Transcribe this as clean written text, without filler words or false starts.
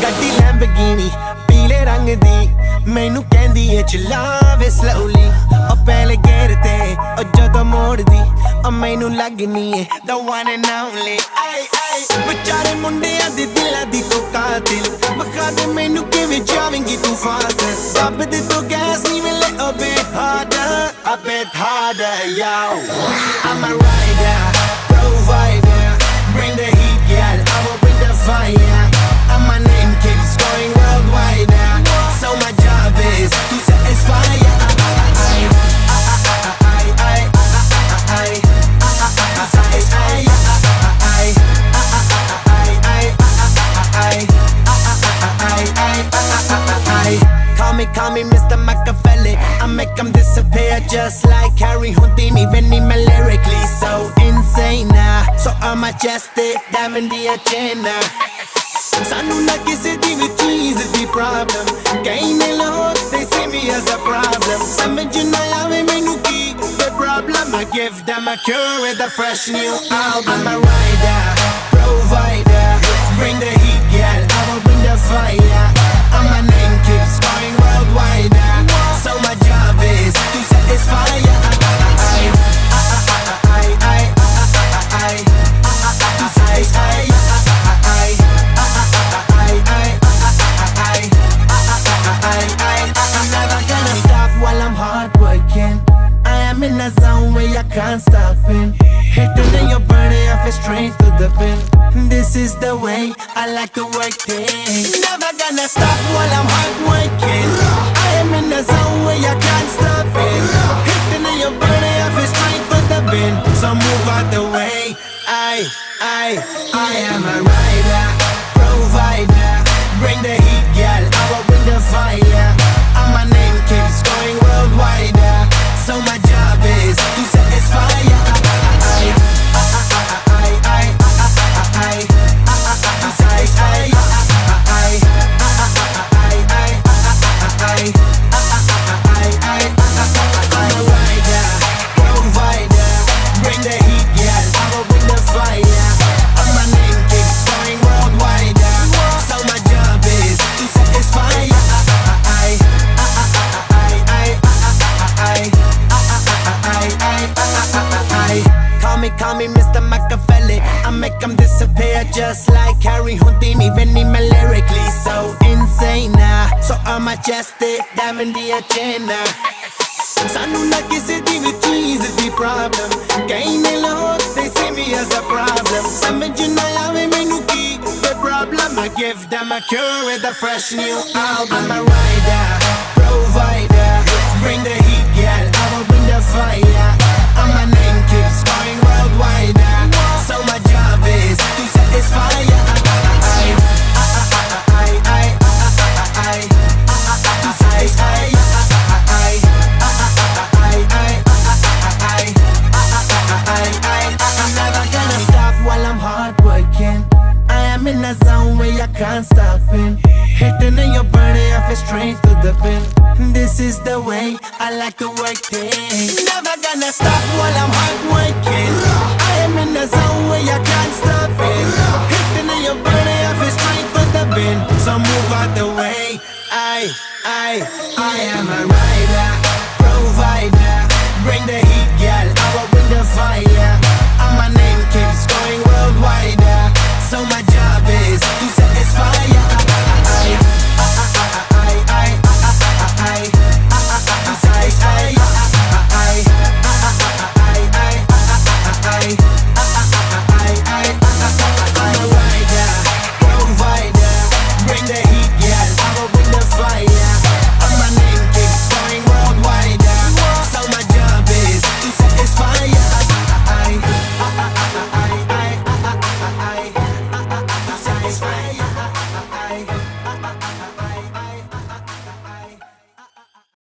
Gaddi Lamborghini, पीले रंग दी, मैनू कहंदी है चला वे slowly, और पहले गेर ते, और जदों मोड़ दी, और मैनू लगनी है the one and only. बेचारे मुंडियां दे दिलां दी तो कातिल, बखा दे मैनू किवें जावेंगी तू फास्टर, दब दे तो गैस नी मिले a bit harder, a bit harder, yo. I'm a rider, provider, bring the heat, girl, I will bring the fire. Call me Mr. Machiavelli. I make them disappear just like Harry Houdini when he my lyrically so insane now. So I'm majestic, diamond the agenda. Sanu na kisi di vi cheese di problem. Kahin ne log they see me as a problem. Samajh na aave mainu ki the problem. I give them a cure with a fresh new album. I'm a rider, provider. Bring the heat, girl. I will bring the fire. And my name keeps going worldwide. So my job is to satisfy. I'm never gonna stop while I'm hard working. I am in a zone where I can't stop it. Hitting in your body, I feel strength to the pin. This is the way I like to work things. Never gonna stop while I'm hard working. I am in a zone where I can't stop it. Hitting in your body, I feel strength to the pin. So move out the way. I am a rider, provider. Bring the heat, girl, I will bring the fire. And my name keeps going worldwide. So my job is to satisfy. Call me Mr. Machiavelli. I make them disappear just like Harry Houdini when he my lyrically so insane now. So I'm majestic, diamond the agenda. Sanu na kisi di vi cheese di problem. Kahin ne log they see me as a problem. Samajh na aave mainu ki the problem. I give them a cure with a fresh new album. I'm a rider, provider. Bring the heat, girl, I will bring the fire. And my name keeps going worldwide. So my job is to satisfy. I'm never gonna stop while I'm hard working. I am in a zone where I can't stop it. Hitting in your body, I feel strength to the pin. This is the way I like to work things. Never gonna stop while I'm hard working. I am in a zone where I can't stop it. Hitting in your body, I feel strength to the pin. So move out the way. I am a rider, provider. Bring the heat, girl, I will bring the fire.